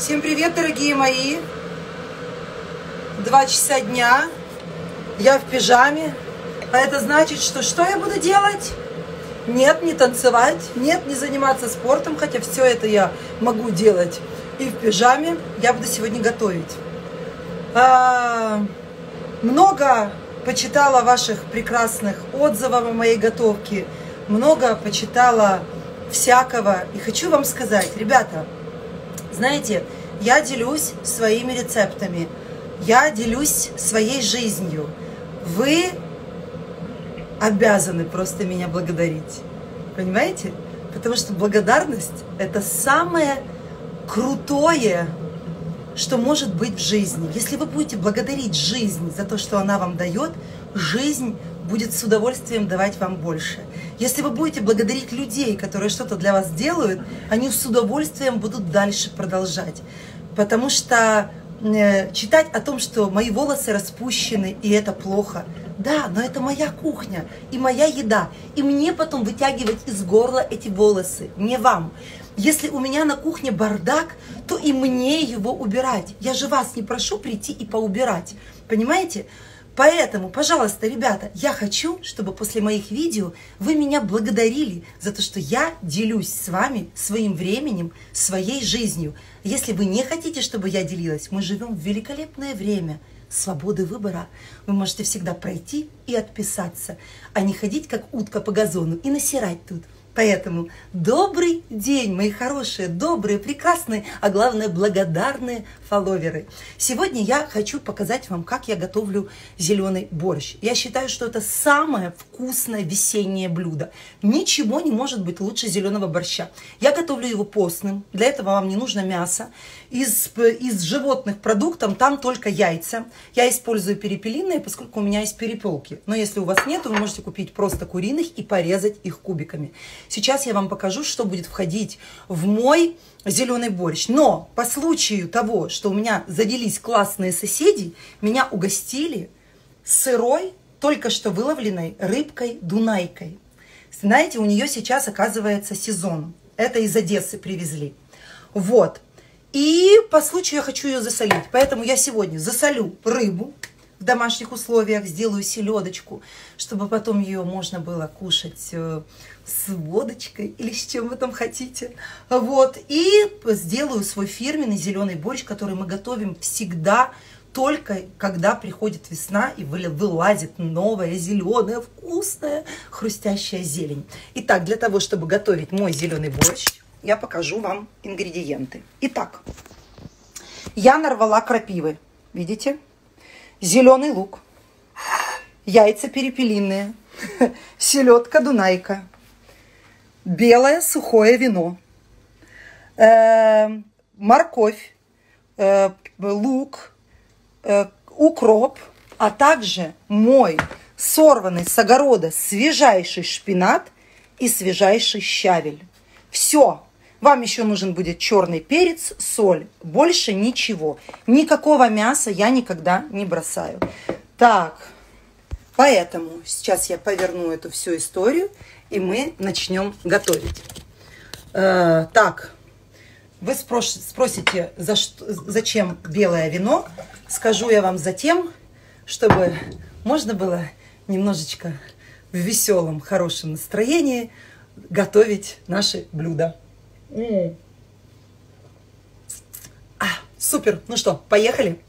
Всем привет, дорогие мои. 2 часа дня. Я в пижаме. А это значит, что я буду делать? Нет, не танцевать. Нет, не заниматься спортом. Хотя все это я могу делать и в пижаме. Я буду сегодня готовить. Много почитала ваших прекрасных отзывов о моей готовке. Много почитала всякого. И хочу вам сказать, ребята, знаете, я делюсь своими рецептами. Я делюсь своей жизнью. Вы обязаны просто меня благодарить. Понимаете? Потому что благодарность – это самое крутое, что может быть в жизни. Если вы будете благодарить жизнь за то, что она вам дает, жизнь будет с удовольствием давать вам больше. Если вы будете благодарить людей, которые что-то для вас делают, они с удовольствием будут дальше продолжать. Потому что читать о том, что мои волосы распущены, и это плохо. Да, но это моя кухня и моя еда. И мне потом вытягивать из горла эти волосы, не вам. Если у меня на кухне бардак, то и мне его убирать. Я же вас не прошу прийти и поубирать. Понимаете? Поэтому, пожалуйста, ребята, я хочу, чтобы после моих видео вы меня благодарили за то, что я делюсь с вами своим временем, своей жизнью. Если вы не хотите, чтобы я делилась, мы живем в великолепное время свободы выбора. Вы можете всегда пройти и отписаться, а не ходить как утка по газону и насирать тут. Поэтому добрый день, мои хорошие, добрые, прекрасные, а главное, благодарные фолловеры. Сегодня я хочу показать вам, как я готовлю зеленый борщ. Я считаю, что это самое вкусное весеннее блюдо. Ничего не может быть лучше зеленого борща. Я готовлю его постным, для этого вам не нужно мясо. Из животных продуктов там только яйца. Я использую перепелиные, поскольку у меня есть перепелки. Но если у вас нет, вы можете купить просто куриных и порезать их кубиками. Сейчас я вам покажу, что будет входить в мой зеленый борщ. Но по случаю того, что у меня завелись классные соседи, меня угостили сырой, только что выловленной рыбкой-дунайкой. Знаете, у нее сейчас, оказывается, сезон. Это из Одессы привезли. Вот. И по случаю я хочу ее засолить. Поэтому я сегодня засолю рыбу. В домашних условиях сделаю селедочку, чтобы потом ее можно было кушать с водочкой или с чем вы там хотите. Вот. И сделаю свой фирменный зеленый борщ, который мы готовим всегда, только когда приходит весна и вылазит новая зеленая вкусная хрустящая зелень. Итак, для того, чтобы готовить мой зеленый борщ, я покажу вам ингредиенты. Итак, я нарвала крапивы. Видите? Зеленый лук, яйца перепелиные, селедка дунайка, белое сухое вино, морковь, лук, укроп, а также мой сорванный с огорода свежайший шпинат и свежайший щавель. Все. Вам еще нужен будет черный перец, соль. Больше ничего. Никакого мяса я никогда не бросаю. Так, поэтому сейчас я поверну эту всю историю, и мы начнем готовить. Так, вы спросите, зачем белое вино? Скажу я вам затем, чтобы можно было немножечко в веселом, хорошем настроении готовить наши блюда. Супер! Ну что, поехали?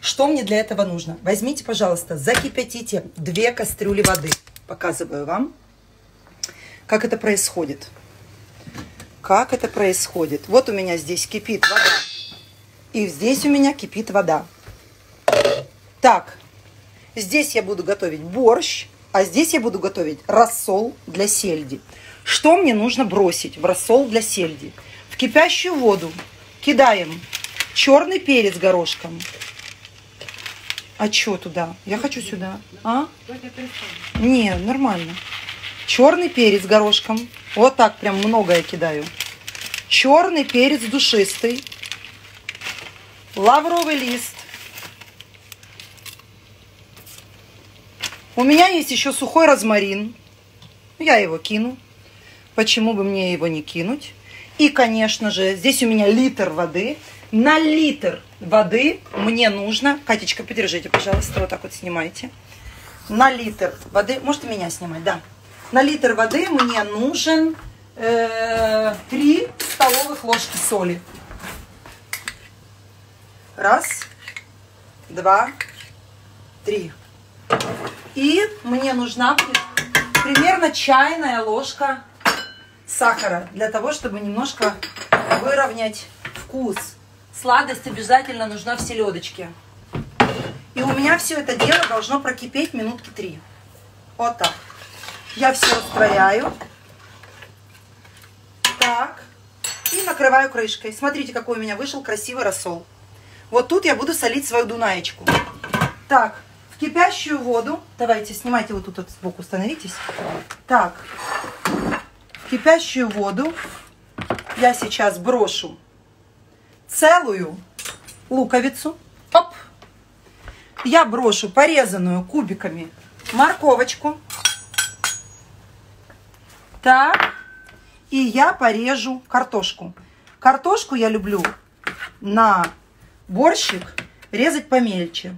Что мне для этого нужно? Возьмите, пожалуйста, закипятите 2 кастрюли воды. Показываю вам, как это происходит. Как это происходит. Вот у меня здесь кипит вода. И здесь у меня кипит вода. Так, здесь я буду готовить борщ, а здесь я буду готовить рассол для сельди. Что мне нужно бросить в рассол для сельди? В кипящую воду кидаем черный перец горошком. А что туда? Я хочу сюда. А? Не, нормально. Черный перец горошком. Вот так прям много я кидаю. Черный перец душистый. Лавровый лист. У меня есть еще сухой розмарин. Я его кину. Почему бы мне его не кинуть? И, конечно же, здесь у меня литр воды. На литр воды мне нужно... Катечка, подержите, пожалуйста, вот так вот снимайте. На литр воды... Можете меня снимать, да. На литр воды мне нужен 3 столовых ложки соли. Раз, два, три. И мне нужна примерно чайная ложка сахара, для того, чтобы немножко выровнять вкус. Сладость обязательно нужна в селедочке. И у меня все это дело должно прокипеть минутки 3. Вот так. Я все устрояю. Так. И накрываю крышкой. Смотрите, какой у меня вышел красивый рассол. Вот тут я буду солить свою дунаечку. Так. В кипящую воду. Давайте, снимайте вот тут вот сбоку, становитесь. Так. Кипящую воду я сейчас брошу целую луковицу. Оп. Я брошу порезанную кубиками морковочку. Так. И я порежу картошку. Картошку я люблю на борщик резать помельче.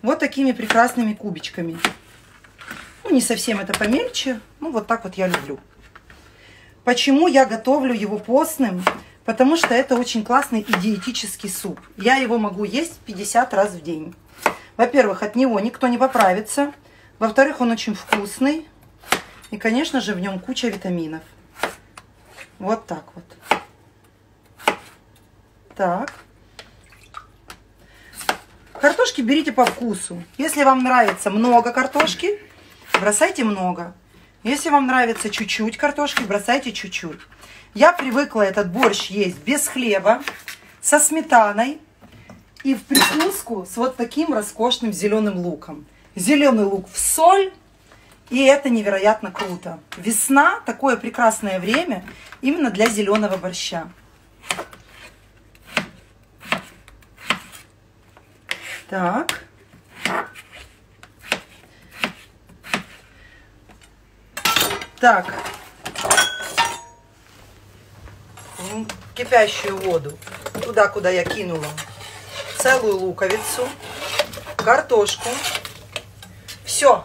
Вот такими прекрасными кубичками. Ну, не совсем это помельче. Ну, вот так вот я люблю. Почему я готовлю его постным? Потому что это очень классный и диетический суп. Я его могу есть 50 раз в день. Во-первых, от него никто не поправится. Во-вторых, он очень вкусный. И, конечно же, в нем куча витаминов. Вот так вот. Так. Картошки берите по вкусу. Если вам нравится много картошки, бросайте много. Если вам нравится чуть-чуть картошки, бросайте чуть-чуть. Я привыкла этот борщ есть без хлеба, со сметаной и в прикуску с вот таким роскошным зеленым луком. Зеленый лук в соль, и это невероятно круто. Весна, такое прекрасное время именно для зеленого борща. Так. Так, кипящую воду, туда, куда я кинула, целую луковицу, картошку. Все,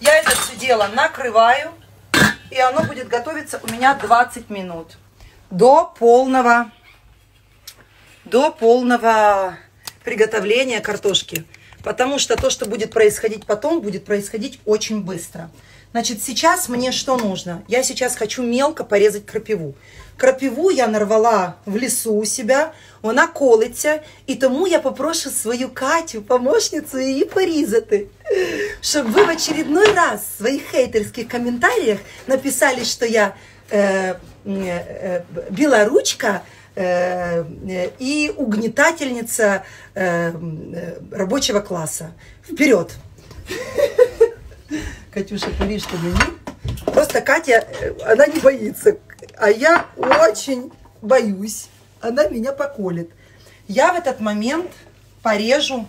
я это все дело накрываю, и оно будет готовиться у меня 20 минут. До полного приготовления картошки. Потому что то, что будет происходить потом, будет происходить очень быстро. Значит, сейчас мне что нужно? Я сейчас хочу мелко порезать крапиву. Крапиву я нарвала в лесу у себя, вона колиться, і тому я попрошу свою Катю, помощницу, її порізати, щоб ви в очередной раз в своїх хейтерських коментарях написали, що я білоручка і угнітательниця рабочего класса. Вперед! Катюша, пори, что мне. Просто Катя, она не боится, а я очень боюсь. Она меня поколет. Я в этот момент порежу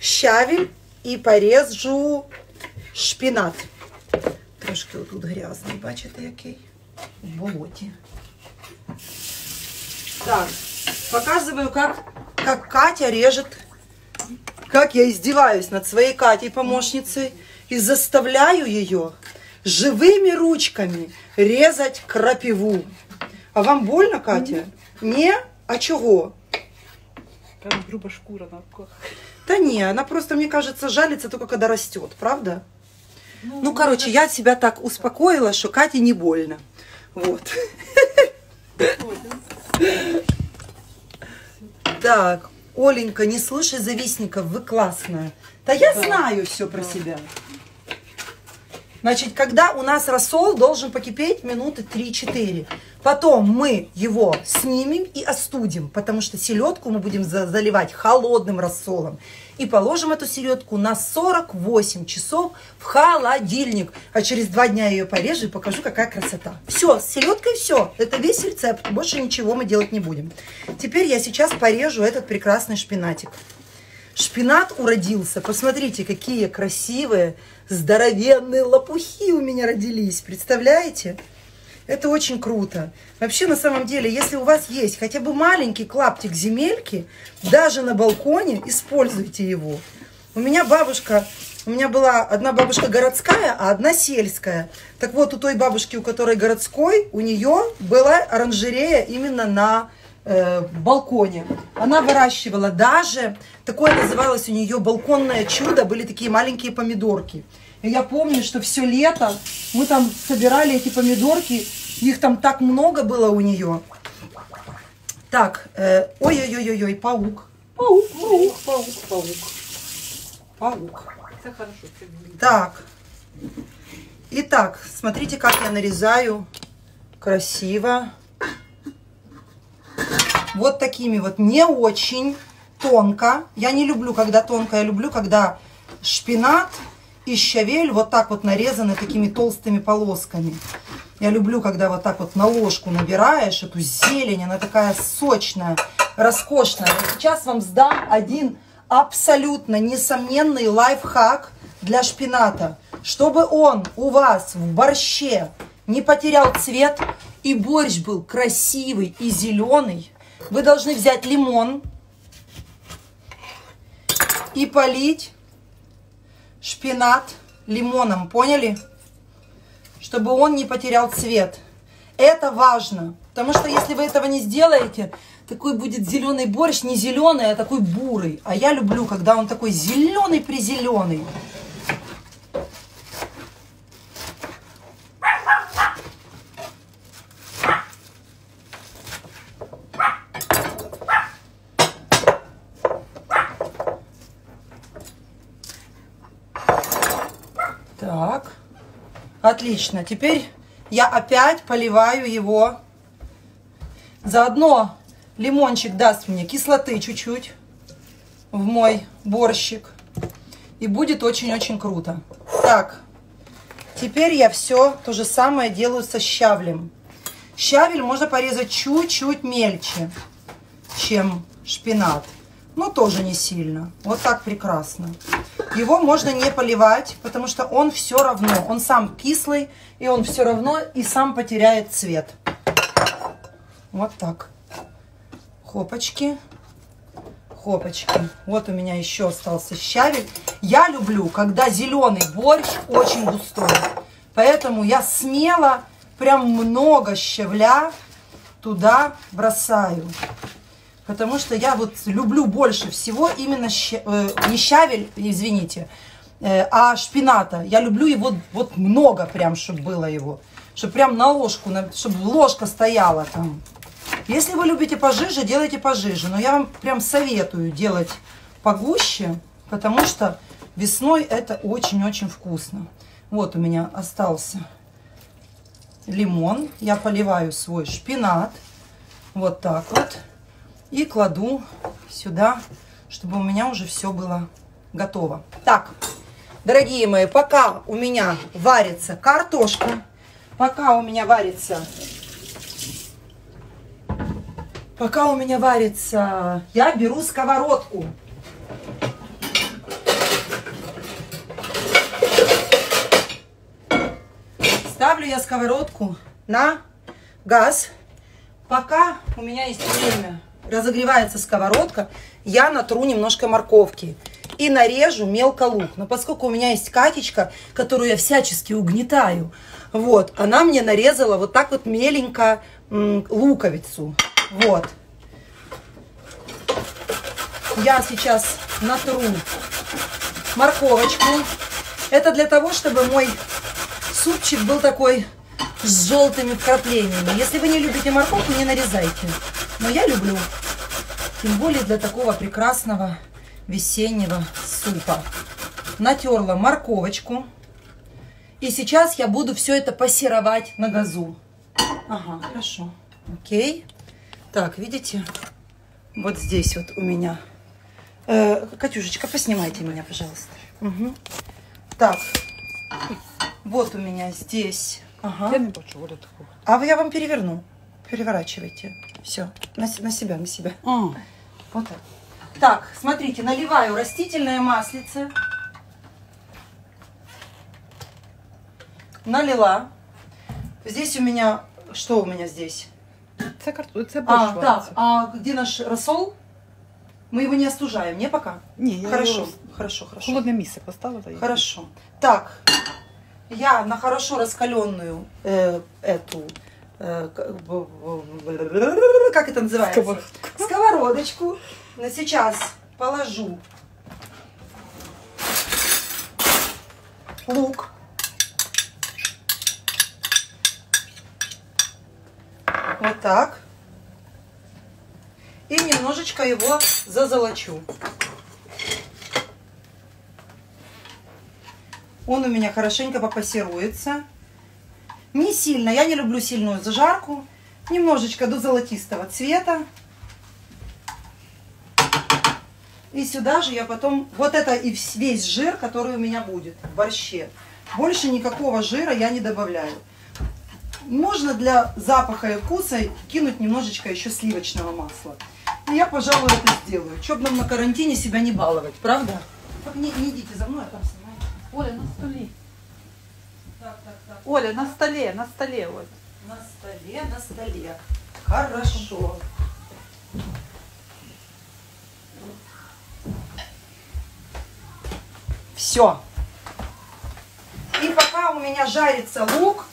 щавель и порежу шпинат. Трошки вот тут грязный, бачите, який? В болоте. Так, показываю, как Катя режет, как я издеваюсь над своей Катей-помощницей. И заставляю ее живыми ручками резать крапиву. А вам больно, Катя? Не? А чего? Прям грубо шкура на руках. Да не, она просто, мне кажется, жалится только когда растет, правда? Ну короче, я себя так успокоила, что Кате не больно. Вот. Так, Оленька, не слушай завистников, вы классная. Да я знаю все про себя. Значит, когда у нас рассол должен покипеть минуты 3-4. Потом мы его снимем и остудим, потому что селедку мы будем заливать холодным рассолом. И положим эту селедку на 48 часов в холодильник. А через 2 дня я ее порежу и покажу, какая красота. Все, с селедкой все. Это весь рецепт. Больше ничего мы делать не будем. Теперь я сейчас порежу этот прекрасный шпинатик. Шпинат уродился. Посмотрите, какие красивые, здоровенные лопухи у меня родились. Представляете? Это очень круто. Вообще, на самом деле, если у вас есть хотя бы маленький клаптик земельки, даже на балконе, используйте его. У меня была одна бабушка городская, а одна сельская. Так вот, у той бабушки, у которой городской, у нее была оранжерея именно на балконе. Она выращивала даже, такое называлось у нее балконное чудо, были такие маленькие помидорки. И я помню, что все лето мы там собирали эти помидорки, их там так много было у нее. Так, ой-ой-ой-ой, паук. Это хорошо. Так, итак, смотрите, как я нарезаю красиво. Вот такими вот, не очень тонко. Я не люблю, когда тонко, я люблю, когда шпинат и щавель вот так вот нарезаны такими толстыми полосками. Я люблю, когда вот так вот на ложку набираешь эту зелень, она такая сочная, роскошная. Я сейчас вам сдам один абсолютно несомненный лайфхак для шпината. Чтобы он у вас в борще не потерял цвет и борщ был красивый и зеленый, вы должны взять лимон и полить шпинат лимоном, поняли? Чтобы он не потерял цвет. Это важно, потому что если вы этого не сделаете, такой будет зеленый борщ, не зеленый, а такой бурый. А я люблю, когда он такой зеленый-призеленый. Так, отлично. Теперь я опять поливаю его. Заодно лимончик даст мне кислоты чуть-чуть в мой борщик. И будет очень-очень круто. Так, теперь я все то же самое делаю со щавлем. Щавель можно порезать чуть-чуть мельче, чем шпинат. Но тоже не сильно. Вот так прекрасно. Его можно не поливать, потому что он все равно, он сам кислый, и он все равно и сам потеряет цвет. Вот так. Хопочки. Хопочки. Вот у меня еще остался щавель. Я люблю, когда зеленый борщ очень густой. Поэтому я смело прям много щавля туда бросаю. Потому что я вот люблю больше всего именно не щавель, извините, а шпината. Я люблю его вот много прям, чтобы было его. Чтобы прям на ложку, чтобы ложка стояла там. Если вы любите пожиже, делайте пожиже. Но я вам прям советую делать погуще, потому что весной это очень-очень вкусно. Вот у меня остался лимон. Я поливаю свой шпинат. Вот так вот. И кладу сюда, чтобы у меня уже все было готово. Так, дорогие мои, пока у меня варится картошка, пока у меня варится, я беру сковородку. Ставлю я сковородку на газ, пока у меня есть время. Разогревается сковородка, я натру немножко морковки и нарежу мелко лук. Но поскольку у меня есть Катечка, которую я всячески угнетаю, вот, она мне нарезала вот так вот меленько луковицу. Вот. Я сейчас натру морковочку. Это для того, чтобы мой супчик был такой с желтыми вкраплениями. Если вы не любите морковку, не нарезайте. Но я люблю, тем более для такого прекрасного весеннего супа. Натерла морковочку. И сейчас я буду все это пассеровать на газу. Ага, хорошо. Окей. Так, видите, вот здесь вот у меня. Катюшечка, поснимайте меня, пожалуйста. Угу. Так, вот у меня здесь. Ага. А я вам переверну. Переворачивайте. Все. На себя. Вот так. Так, смотрите, наливаю растительное маслице. Налила. Здесь у меня Что у меня здесь? Це борщ варится. А где наш рассол? Мы его не остужаем, не пока? Не, хорошо, его... хорошо, хорошо. Холодное мясо поставила. Хорошо. Так, я на хорошо раскаленную эту, как это называется? Сковородку. Сковородочку. Но сейчас положу лук. Вот так. И немножечко его зазолочу. Он у меня хорошенько попассируется. Не сильно, я не люблю сильную зажарку. Немножечко до золотистого цвета. И сюда же я потом... Вот это и весь жир, который у меня будет в борще. Больше никакого жира я не добавляю. Можно для запаха и вкуса кинуть немножечко еще сливочного масла. И я, пожалуй, это сделаю. Чтоб нам на карантине себя не баловать, правда? Так, не идите за мной, я там снимаю. Оля, на столе. Так. Оля, на столе, вот. На столе. Хорошо. Все. И пока у меня жарится лук,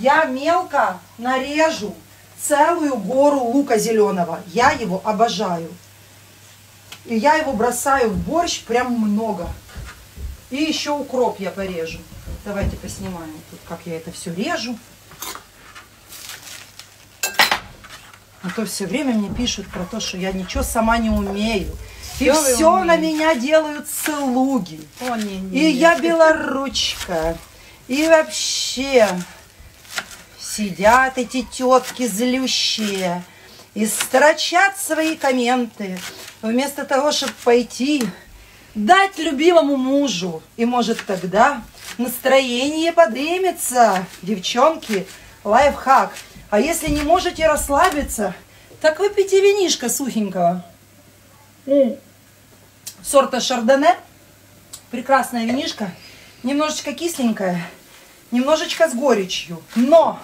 я мелко нарежу целую гору лука зеленого. Я его обожаю. И я его бросаю в борщ прям много. И еще укроп я порежу. Давайте поснимаем тут, как я это все режу. А то все время мне пишут про то, что я ничего сама не умею. И все на меня делают слуги. О, не. И я белоручка. И вообще... Сидят эти тетки злющие и строчат свои комменты, вместо того, чтобы пойти дать любимому мужу. И может тогда настроение поднимется. Девчонки, лайфхак. А если не можете расслабиться, так выпейте винишко сухенького. Сорта Шардоне. Прекрасная винишка. Немножечко кисленькая. Немножечко с горечью, но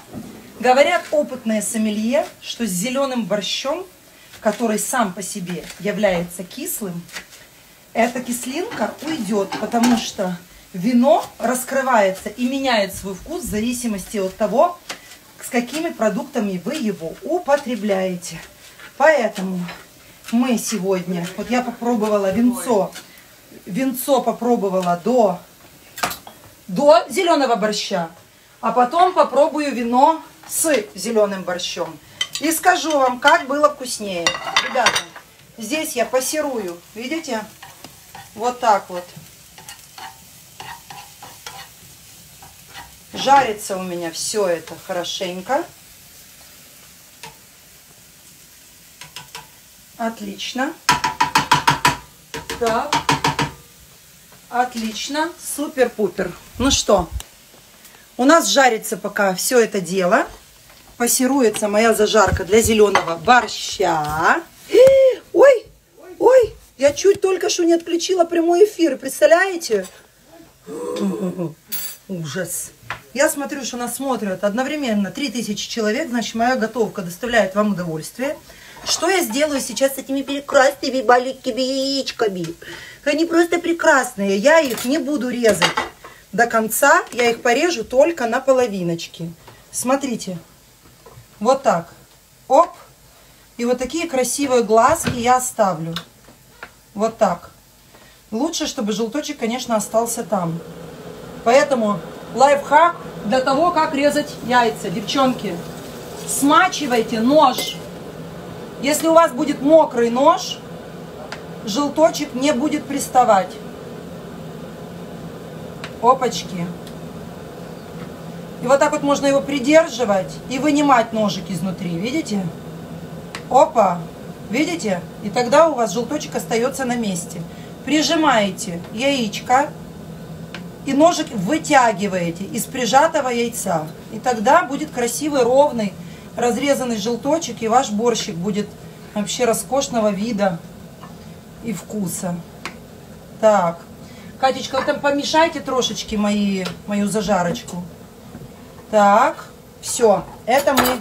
говорят опытные сомелье, что с зеленым борщом, который сам по себе является кислым, эта кислинка уйдет, потому что вино раскрывается и меняет свой вкус в зависимости от того, с какими продуктами вы его употребляете. Поэтому мы сегодня, вот я попробовала винцо попробовала до зеленого борща, а потом попробую вино с зеленым борщом. И скажу вам, как было вкуснее. Ребята, здесь я пассерую, видите? Вот так вот. Жарится у меня все это хорошенько. Отлично. Так. Отлично, супер-пупер. Ну что, у нас жарится пока все это дело. Пассируется моя зажарка для зеленого борща. Ой, я чуть только что не отключила прямой эфир, представляете? Ужас. Я смотрю, что нас смотрят одновременно 3000 человек, значит, моя готовка доставляет вам удовольствие. Что я сделаю сейчас с этими прекрасными маленькими яичками? Они просто прекрасные. Я их не буду резать до конца. Я их порежу только на половиночки. Смотрите. Вот так. Оп. И вот такие красивые глазки я оставлю. Вот так. Лучше, чтобы желточек, конечно, остался там. Поэтому лайфхак для того, как резать яйца. Девчонки, смачивайте нож. Если у вас будет мокрый нож, желточек не будет приставать. Опачки. И вот так вот можно его придерживать и вынимать ножик изнутри. Видите? Опа! Видите? И тогда у вас желточек остается на месте. Прижимаете яичко и ножик вытягиваете из прижатого яйца. И тогда будет красивый, ровный, разрезанный желточек, и ваш борщик будет вообще роскошного вида и вкуса. Так, Катечка, вы там помешайте трошечки мою зажарочку. Так, все, это мы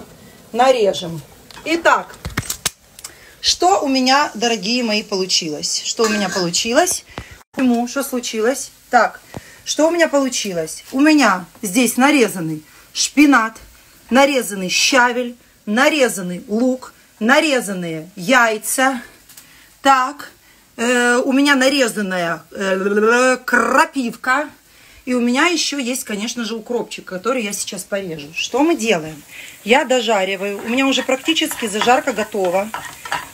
нарежем. Итак, что у меня, дорогие мои, получилось? Что у меня получилось? Почему? Что случилось? Так, что у меня получилось? У меня здесь нарезанный шпинат, нарезанный щавель, нарезанный лук, нарезанные яйца. Так, у меня нарезанная крапивка. И у меня еще есть, конечно же, укропчик, который я сейчас порежу. Что мы делаем? Я дожариваю. У меня уже практически зажарка готова.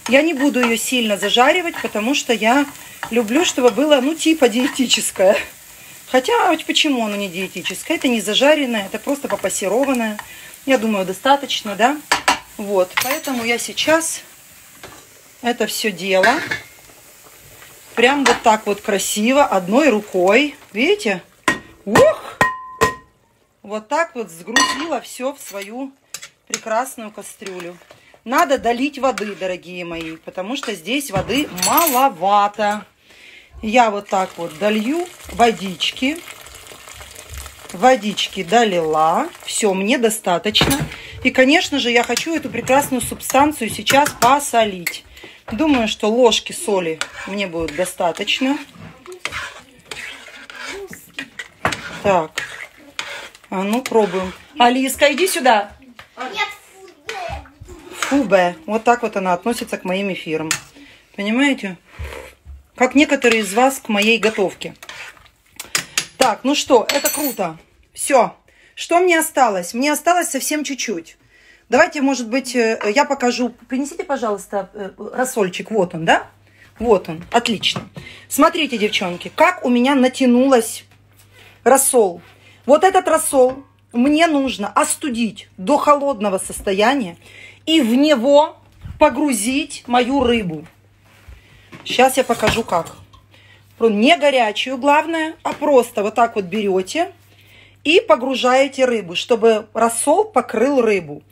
Я не буду ее сильно зажаривать, потому что я люблю, чтобы было, ну, типа диетическое. Хотя, вот почему оно не диетическое? Это не зажаренное, это просто попассерованное. Я думаю, достаточно, да? Вот, поэтому я сейчас это все дело прям вот так вот красиво, одной рукой. Видите? Ух! Вот так вот сгрузила все в свою прекрасную кастрюлю. Надо долить воды, дорогие мои, потому что здесь воды маловато. Я вот так вот долью водички. Водички долила. Все, мне достаточно. И, конечно же, я хочу эту прекрасную субстанцию сейчас посолить. Думаю, что ложки соли мне будет достаточно. Так, а ну пробуем. Алиска, иди сюда. Фубе. Вот так вот она относится к моим эфирам. Понимаете? Как некоторые из вас к моей готовке. Так, ну что, это круто. Все. Что мне осталось? Мне осталось совсем чуть-чуть. Давайте, может быть, я покажу. Принесите, пожалуйста, рассольчик. Вот он, да? Вот он. Отлично. Смотрите, девчонки, как у меня натянулось рассол. Вот этот рассол мне нужно остудить до холодного состояния и в него погрузить мою рыбу. Сейчас я покажу как. Не горячую, главное, а просто вот так вот берете и погружаете рыбу, чтобы рассол покрыл рыбу.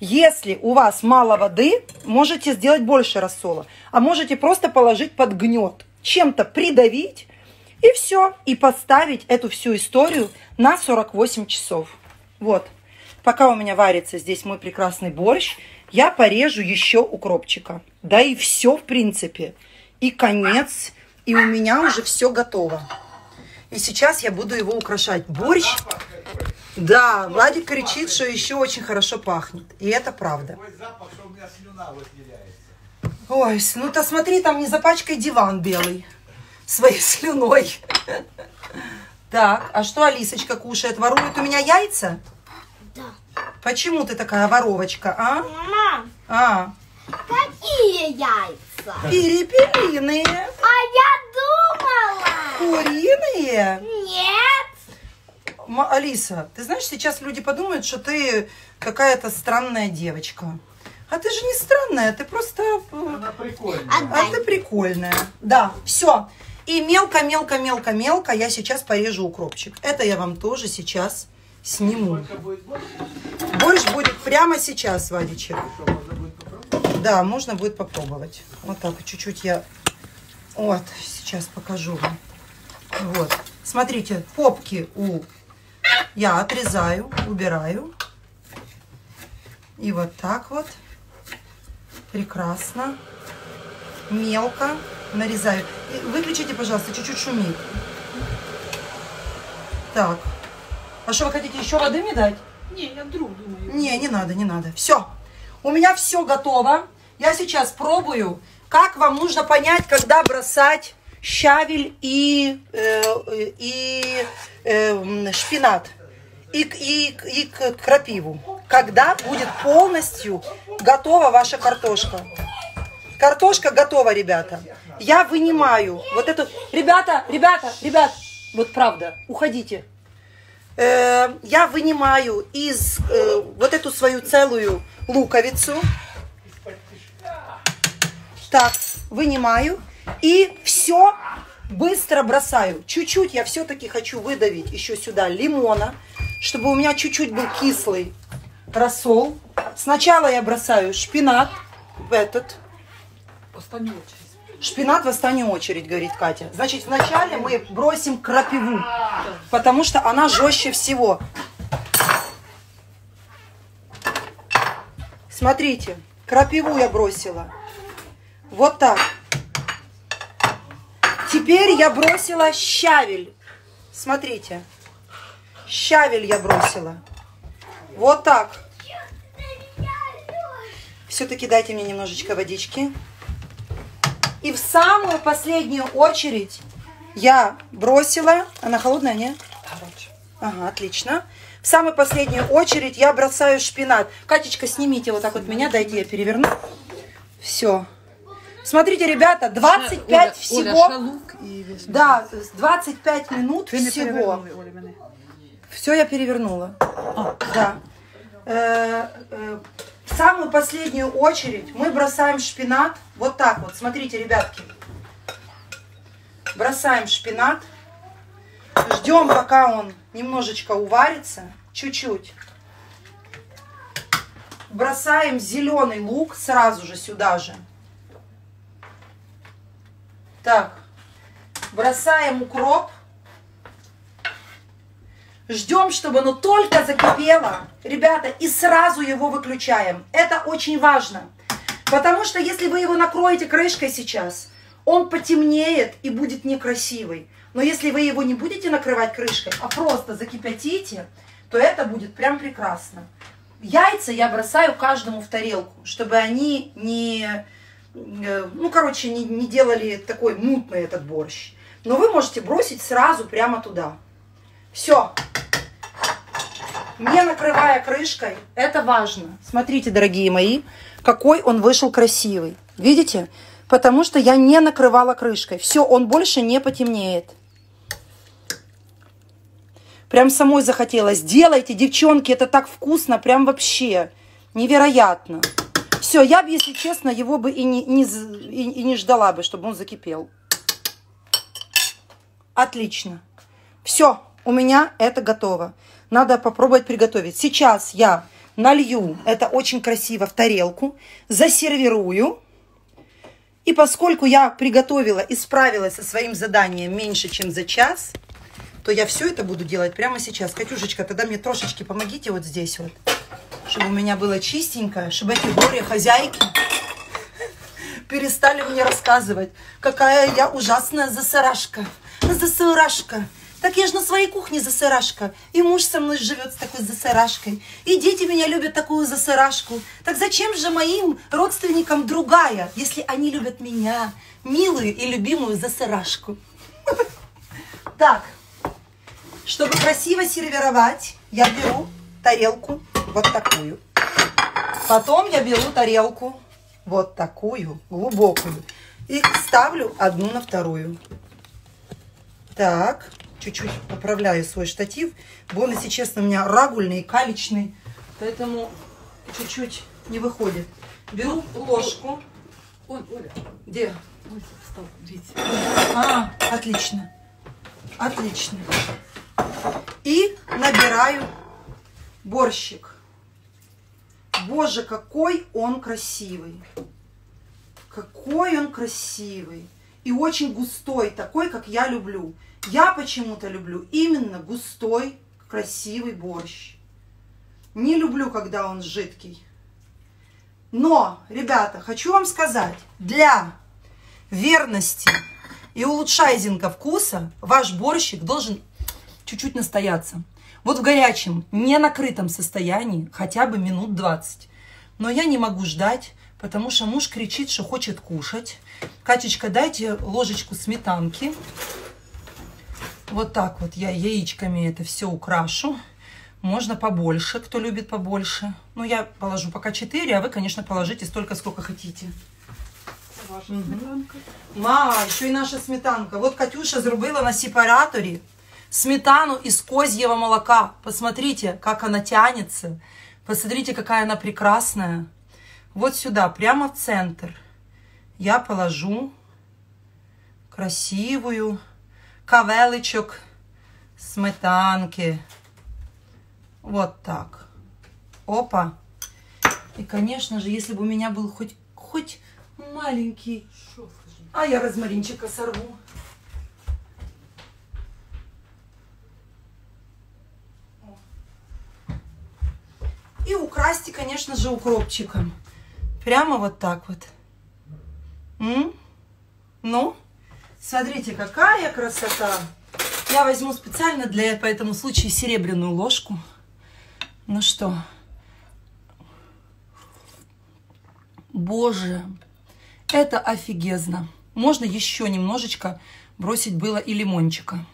Если у вас мало воды, можете сделать больше рассола, а можете просто положить под гнет, чем-то придавить. И все. И поставить эту всю историю на 48 часов. Вот. Пока у меня варится здесь мой прекрасный борщ, я порежу еще укропчика. Да и все, в принципе. И конец. И у меня уже все готово. И сейчас я буду его украшать. Борщ. Да, Владик кричит, что еще очень хорошо пахнет. И это правда. Ой, ну-то смотри, там не запачкай диван белый своей слюной. Так, а что Алисочка кушает? Ворует у меня яйца? Да. Почему ты такая воровочка, а? Мама, какие яйца? Перепелиные. А я думала. Куриные? Нет. Алиса, ты знаешь, сейчас люди подумают, что ты какая-то странная девочка. А ты же не странная, ты просто... Она прикольная. А ты прикольная. Да, все. И мелко-мелко-мелко-мелко я сейчас порежу укропчик. Это я вам тоже сейчас сниму. Борщ будет прямо сейчас, Вадичек. Да, можно будет попробовать. Вот так, чуть-чуть я... Вот, сейчас покажу вам. Вот, смотрите, попки я отрезаю, убираю. И вот так вот. Прекрасно. Мелко. Нарезаю. И выключите, пожалуйста, чуть-чуть шумит. Так. А что, вы хотите еще воды мне дать? Не, я вдруг думаю. Не, не надо, не надо. Все. У меня все готово. Я сейчас пробую, как вам нужно понять, когда бросать щавель и шпинат. И крапиву. Когда будет полностью готова ваша картошка. Картошка готова, ребята. Я вынимаю вот эту... Ребята, вот правда, уходите. Я вынимаю из вот эту свою целую луковицу. Так, вынимаю. И все быстро бросаю. Чуть-чуть я все-таки хочу выдавить еще сюда лимона, чтобы у меня чуть-чуть был кислый рассол. Сначала я бросаю шпинат в этот... Шпинат восстание очередь, говорит Катя. Значит, вначале мы бросим крапиву, потому что она жестче всего. Смотрите, крапиву я бросила. Вот так. Теперь я бросила щавель. Смотрите. Щавель я бросила. Вот так. Все-таки дайте мне немножечко водички. И в самую последнюю очередь я бросила... Она холодная, нет? Ага, отлично. В самую последнюю очередь я бросаю шпинат. Катечка, снимите вот так вот меня, дайте я переверну. Все. Смотрите, ребята, 25 всего. Да, 25 минут всего. Все, я перевернула. Да. В самую последнюю очередь мы бросаем шпинат. Вот так вот. Смотрите, ребятки. Бросаем шпинат. Ждем, пока он немножечко уварится. Чуть-чуть. Бросаем зеленый лук сразу же сюда же. Так. Бросаем укроп. Ждем, чтобы оно только закипело, ребята, и сразу его выключаем. Это очень важно, потому что если вы его накроете крышкой сейчас, он потемнеет и будет некрасивый. Но если вы его не будете накрывать крышкой, а просто закипятите, то это будет прям прекрасно. Яйца я бросаю каждому в тарелку, чтобы они не, ну, короче, не делали такой мутный этот борщ. Но вы можете бросить сразу прямо туда. Все. Не накрывая крышкой, это важно. Смотрите, дорогие мои, какой он вышел красивый. Видите? Потому что я не накрывала крышкой. Все, он больше не потемнеет. Прям самой захотелось. Делайте, девчонки, это так вкусно, прям вообще невероятно. Все, я бы, если честно, его бы и не ждала бы, чтобы он закипел. Отлично. Все. У меня это готово. Надо попробовать приготовить. Сейчас я налью это очень красиво в тарелку, засервирую. И поскольку я приготовила и справилась со своим заданием меньше, чем за час, то я все это буду делать прямо сейчас. Катюшечка, тогда мне трошечки помогите вот здесь вот, чтобы у меня было чистенько, чтобы эти горе-хозяйки перестали мне рассказывать, какая я ужасная засарашка. Засарашка. Так я же на своей кухне засырашка. И муж со мной живет с такой засырашкой. И дети меня любят такую засырашку. Так зачем же моим родственникам другая, если они любят меня, милую и любимую засырашку? Так, чтобы красиво сервировать, я беру тарелку вот такую. Потом я беру тарелку вот такую, глубокую. И ставлю одну на вторую. Так. Чуть-чуть поправляю свой штатив. Он, если честно, у меня рагульный и калечный. Поэтому чуть-чуть не выходит. Беру ложку. Ой, Оля. Где? Ой, встал, видите. А, отлично. Отлично. И набираю борщик. Боже, какой он красивый. Какой он красивый. И очень густой, такой, как я люблю. Я почему-то люблю именно густой, красивый борщ. Не люблю, когда он жидкий. Но, ребята, хочу вам сказать, для верности и улучшайзинга вкуса ваш борщик должен чуть-чуть настояться. Вот в горячем, не накрытом состоянии хотя бы минут 20. Но я не могу ждать, потому что муж кричит, что хочет кушать. Катечка, дайте ложечку сметанки. Вот так вот я яичками это все украшу. Можно побольше, кто любит побольше. Ну, я положу пока 4, а вы, конечно, положите столько, сколько хотите. Ваша сметанка. Ма, еще и наша сметанка. Вот Катюша зарубила на сепараторе сметану из козьего молока. Посмотрите, как она тянется. Посмотрите, какая она прекрасная. Вот сюда, прямо в центр, я положу красивую... кавелечок сметанки. Вот так. Опа. И, конечно же, если бы у меня был хоть маленький... А я розмаринчика сорву. И украсьте, конечно же, укропчиком. Прямо вот так вот. Ну, смотрите, какая красота. Я возьму специально по этому случаю серебряную ложку. Ну что. Боже, это офигезно. Можно еще немножечко бросить было и лимончика.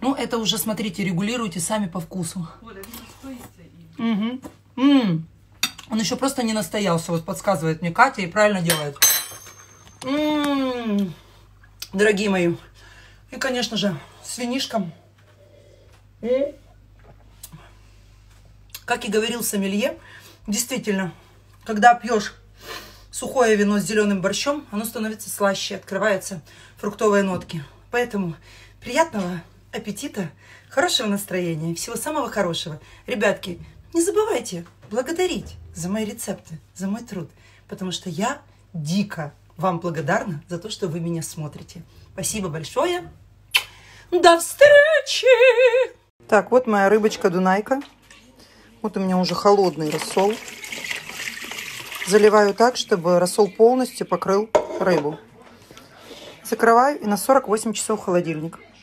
Ну, это уже, смотрите, регулируйте сами по вкусу. Он еще просто не настоялся, вот подсказывает мне Катя и правильно делает. Дорогие мои. И, конечно же, с винишком. Как и говорил сомелье, действительно, когда пьешь сухое вино с зеленым борщом, оно становится слаще, открываются фруктовые нотки. Поэтому приятного аппетита, хорошего настроения, всего самого хорошего. Ребятки, не забывайте благодарить за мои рецепты, за мой труд, потому что я дико вам благодарна за то, что вы меня смотрите. Спасибо большое. До встречи! Так, вот моя рыбочка Дунайка. Вот у меня уже холодный рассол. Заливаю так, чтобы рассол полностью покрыл рыбу. Закрываю и на 48 часов в холодильник.